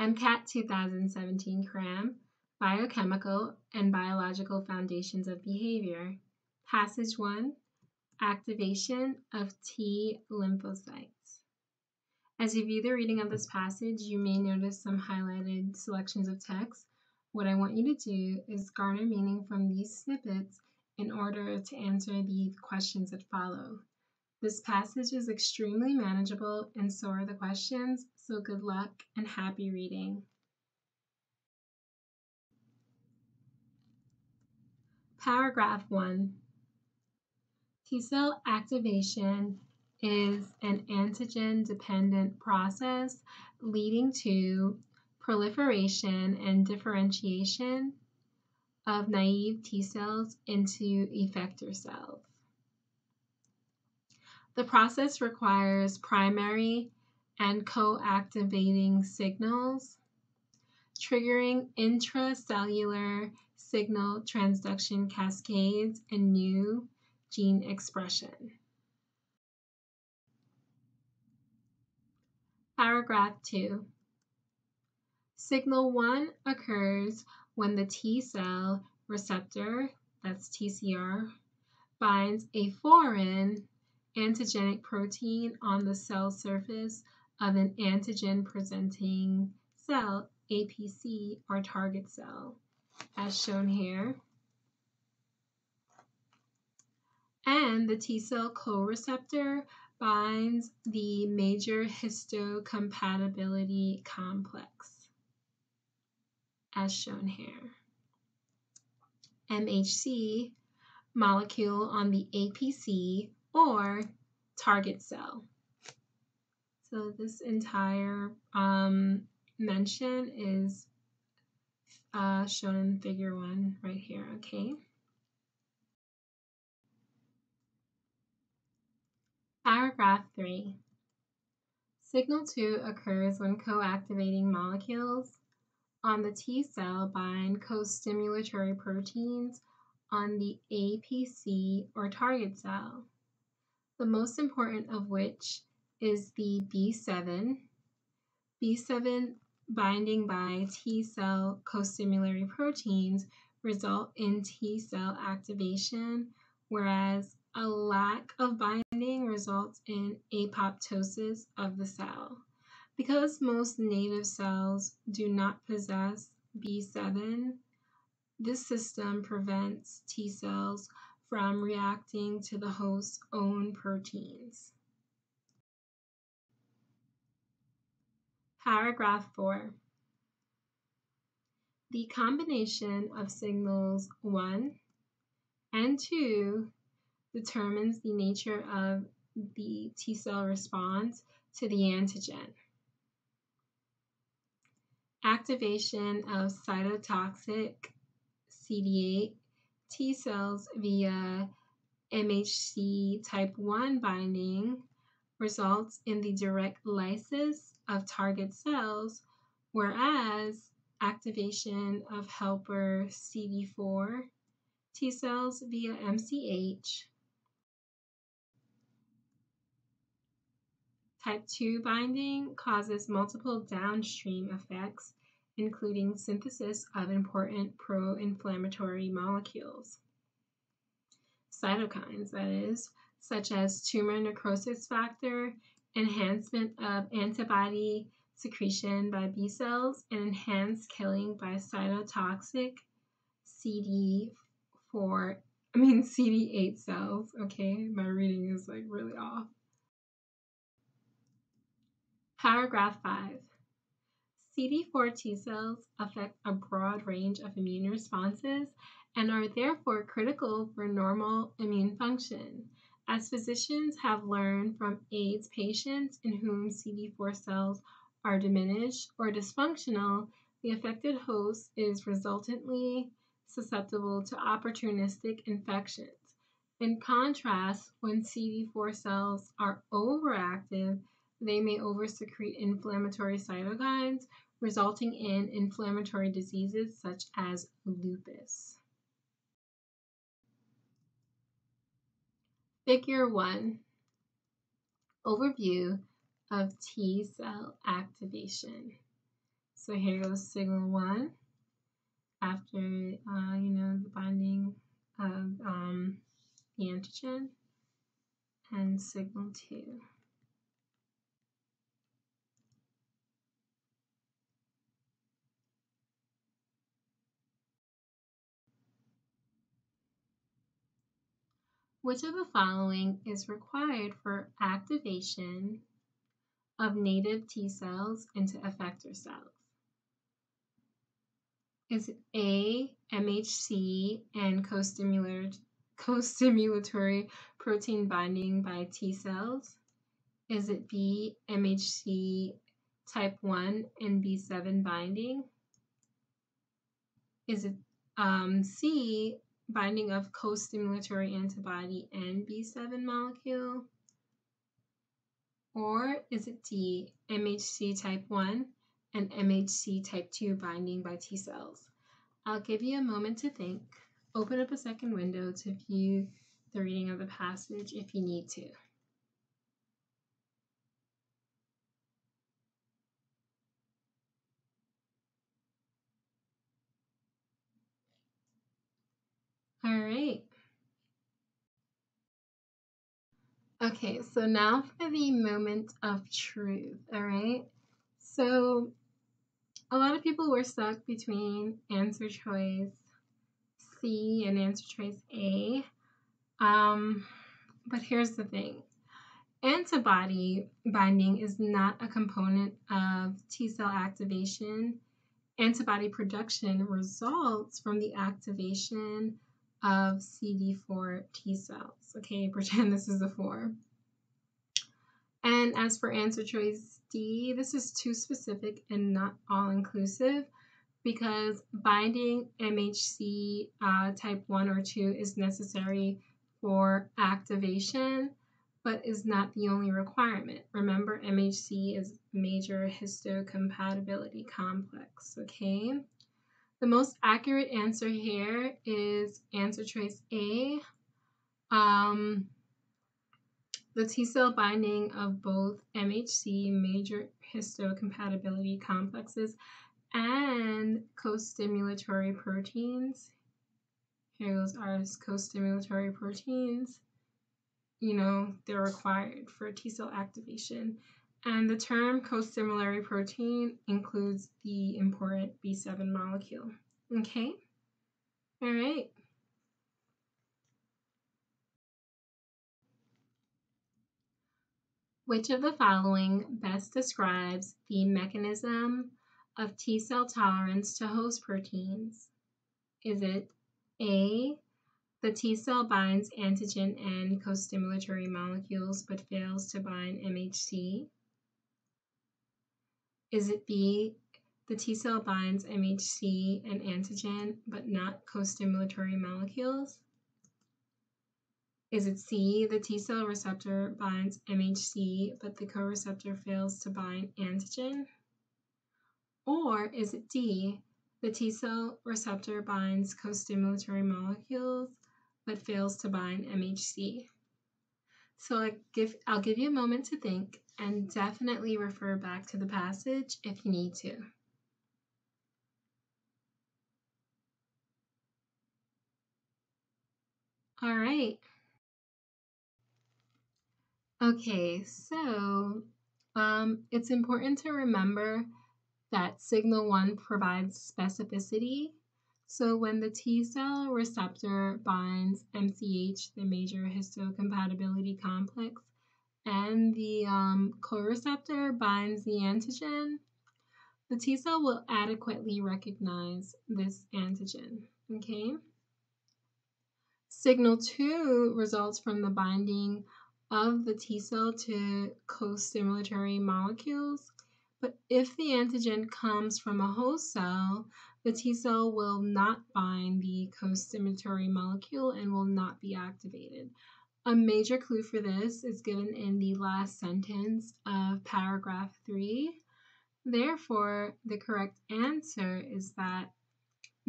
MCAT 2017 Cram, Biochemical and Biological Foundations of Behavior, Passage 1, Activation of T lymphocytes. As you view the reading of this passage, you may notice some highlighted selections of text. What I want you to do is garner meaning from these snippets in order to answer the questions that follow. This passage is extremely manageable, and so are the questions, so good luck and happy reading. Paragraph 1. T-cell activation is an antigen-dependent process leading to proliferation and differentiation of naive T-cells into effector cells. The process requires primary and co-activating signals, triggering intracellular signal transduction cascades and new gene expression. Paragraph 2. Signal 1 occurs when the T-cell receptor, that's TCR, binds a foreign antigenic protein on the cell surface of an antigen-presenting cell, APC, or target cell, as shown here. And the T-cell co-receptor binds the major histocompatibility complex, as shown here. MHC molecule on the APC or target cell. So this entire mention is shown in figure 1 right here, okay? Paragraph 3. Signal 2 occurs when co-activating molecules on the T cell bind co-stimulatory proteins on the APC or target cell, the most important of which is the B7. B7 binding by T-cell co-stimulatory proteins result in T-cell activation, whereas a lack of binding results in apoptosis of the cell. Because most native cells do not possess B7, this system prevents T-cells from reacting to the host's own proteins. Paragraph 4. The combination of signals 1 and 2 determines the nature of the T-cell response to the antigen. Activation of cytotoxic CD8 T-cells via MHC type 1 binding results in the direct lysis of target cells, whereas activation of helper CD4 T-cells via MCH type 2 binding causes multiple downstream effects, including synthesis of important pro-inflammatory molecules, cytokines that is, such as tumor necrosis factor, enhancement of antibody secretion by B cells, and enhanced killing by cytotoxic CD8 cells. Okay, my reading is like really off. Paragraph 5. CD4 T cells affect a broad range of immune responses and are therefore critical for normal immune function, as physicians have learned from AIDS patients in whom CD4 cells are diminished or dysfunctional. The affected host is resultantly susceptible to opportunistic infections. In contrast, when CD4 cells are overactive, they may oversecrete inflammatory cytokines, resulting in inflammatory diseases such as lupus. Figure 1. Overview of T-cell activation. So here goes signal one. After the binding of the antigen, and signal two. Which of the following is required for activation of native T cells into effector cells? Is it A, MHC and co-stimulatory protein binding by T cells? Is it B, MHC type 1 and B7 binding? Is it C, binding of co-stimulatory antibody and B7 molecule? Or is it D, MHC type 1 and MHC type 2 binding by T cells? I'll give you a moment to think. Open up a second window to view the reading of the passage if you need to. All right. Okay, so now for the moment of truth, all right? So a lot of people were stuck between answer choice C and answer choice A. But here's the thing. Antibody binding is not a component of T cell activation. Antibody production results from the activation of CD4 T cells. Okay, pretend this is a 4. And as for answer choice D, this is too specific and not all-inclusive because binding MHC type 1 or 2 is necessary for activation, but is not the only requirement. Remember, MHC is major histocompatibility complex, okay? The most accurate answer here is answer choice A. The T cell binding of both MHC, major histocompatibility complexes, and co-stimulatory proteins. Here goes our co-stimulatory proteins. You know, they're required for T cell activation. And the term co-stimulatory protein includes the important B7 molecule. Okay? All right. Which of the following best describes the mechanism of T cell tolerance to host proteins? Is it A, the T cell binds antigen and co-stimulatory molecules but fails to bind MHC? Is it B, the T cell binds MHC and antigen, but not co-stimulatory molecules? Is it C, the T cell receptor binds MHC, but the co-receptor fails to bind antigen? Or is it D, the T cell receptor binds co-stimulatory molecules, but fails to bind MHC? So I'll give you a moment to think, and definitely refer back to the passage if you need to. All right. Okay, so it's important to remember that signal one provides specificity. So when the T cell receptor binds MCH, the major histocompatibility complex, and the co-receptor binds the antigen, the T cell will adequately recognize this antigen, okay? Signal 2 results from the binding of the T cell to co-stimulatory molecules, but if the antigen comes from a host cell, the T cell will not bind the co-stimulatory molecule and will not be activated. A major clue for this is given in the last sentence of paragraph 3. Therefore, the correct answer is that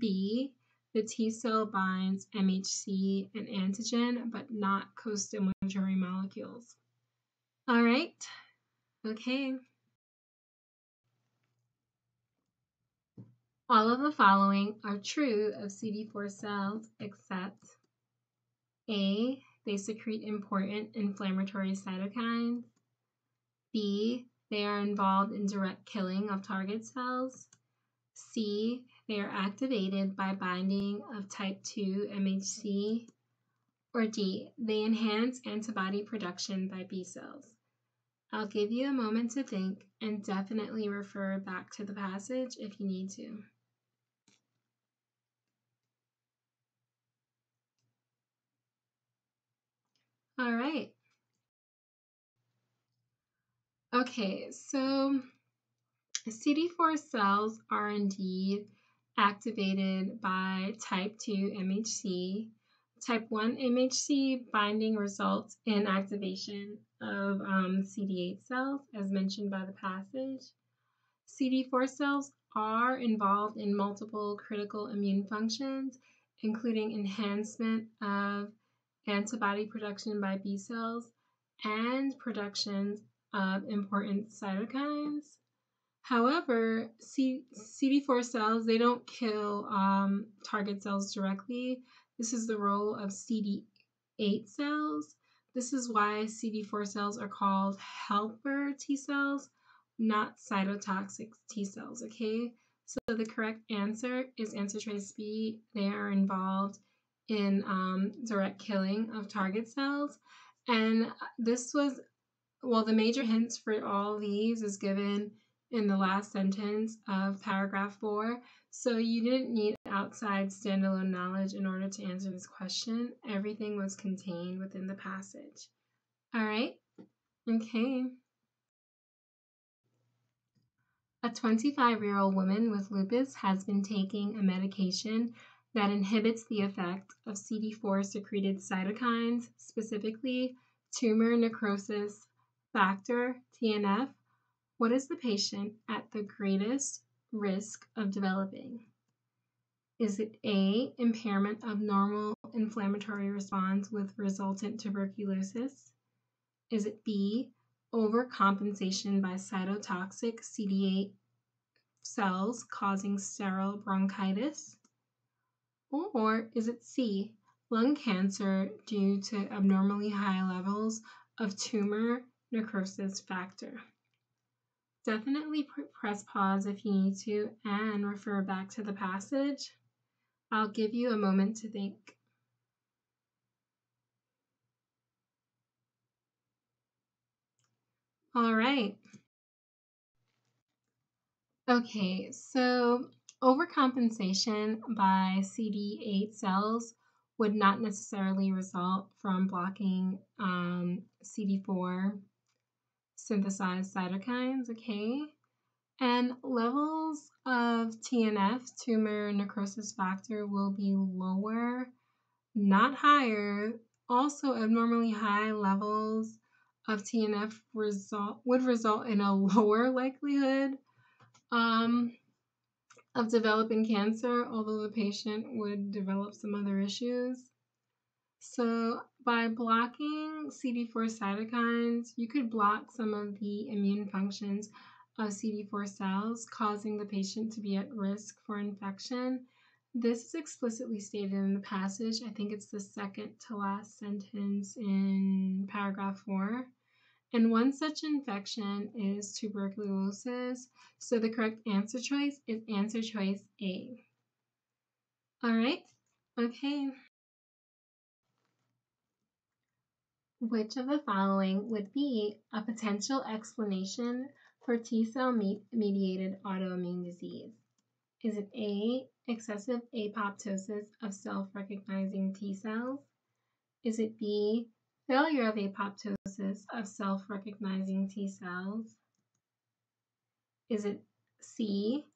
B, the T cell binds MHC and antigen, but not co-stimulatory molecules. All right, okay. All of the following are true of CD4 cells except A, they secrete important inflammatory cytokines. B, they are involved in direct killing of target cells. C, they are activated by binding of type 2 MHC. Or D, they enhance antibody production by B cells. I'll give you a moment to think and definitely refer back to the passage if you need to. All right. Okay, so CD4 cells are indeed activated by type 2 MHC. Type 1 MHC binding results in activation of CD8 cells, as mentioned by the passage. CD4 cells are involved in multiple critical immune functions, including enhancement of antibody production by B cells and production of important cytokines. However, CD4 cells, they don't kill target cells directly. This is the role of CD8 cells. This is why CD4 cells are called helper T cells, not cytotoxic T cells, okay? So the correct answer is answer choice B. They are involved in direct killing of target cells. And this was, well, the major hints for all these is given in the last sentence of paragraph 4. So you didn't need outside standalone knowledge in order to answer this question. Everything was contained within the passage. All right, okay. A 25-year-old woman with lupus has been taking a medication that inhibits the effect of CD4 secreted cytokines, specifically tumor necrosis factor, TNF. What is the patient at the greatest risk of developing? Is it A, impairment of normal inflammatory response with resultant tuberculosis? Is it B, overcompensation by cytotoxic CD8 cells causing sterile bronchitis? Or is it C, lung cancer due to abnormally high levels of tumor necrosis factor? Definitely press pause if you need to and refer back to the passage. I'll give you a moment to think. All right. Okay, so overcompensation by CD8 cells would not necessarily result from blocking CD4 synthesized cytokines, okay? And levels of TNF, tumor necrosis factor, will be lower, not higher. Also, abnormally high levels of TNF would result in a lower likelihood of developing cancer, although the patient would develop some other issues. So by blocking CD4 cytokines, you could block some of the immune functions of CD4 cells, causing the patient to be at risk for infection. This is explicitly stated in the passage. I think it's the second to last sentence in paragraph 4. And one such infection is tuberculosis. So the correct answer choice is answer choice A. All right, okay. Which of the following would be a potential explanation for T-cell mediated autoimmune disease? Is it A, excessive apoptosis of self-recognizing T-cells? Is it B, failure of apoptosis of self-recognizing T-cells? Is it C,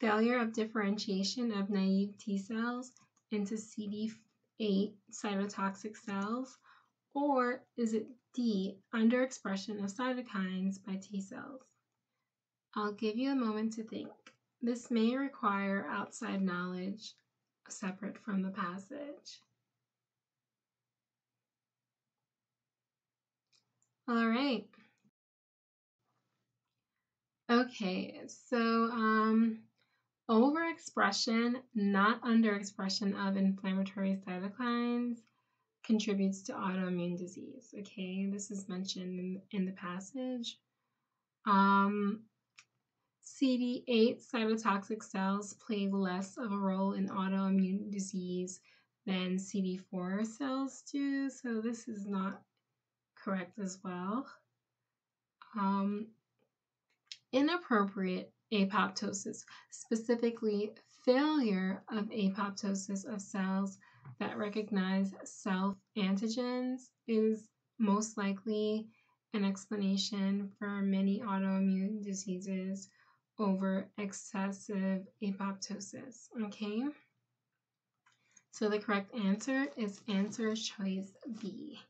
failure of differentiation of naive T-cells into CD8 cytotoxic cells? Or is it D, underexpression of cytokines by T cells? I'll give you a moment to think. This may require outside knowledge separate from the passage. All right. Okay, so Overexpression, not underexpression of inflammatory cytokines contributes to autoimmune disease. Okay, this is mentioned in the passage. CD8 cytotoxic cells play less of a role in autoimmune disease than CD4 cells do, so this is not correct as well. Inappropriate apoptosis, specifically failure of apoptosis of cells that recognize self-antigens, is most likely an explanation for many autoimmune diseases over excessive apoptosis, okay? So the correct answer is answer choice B.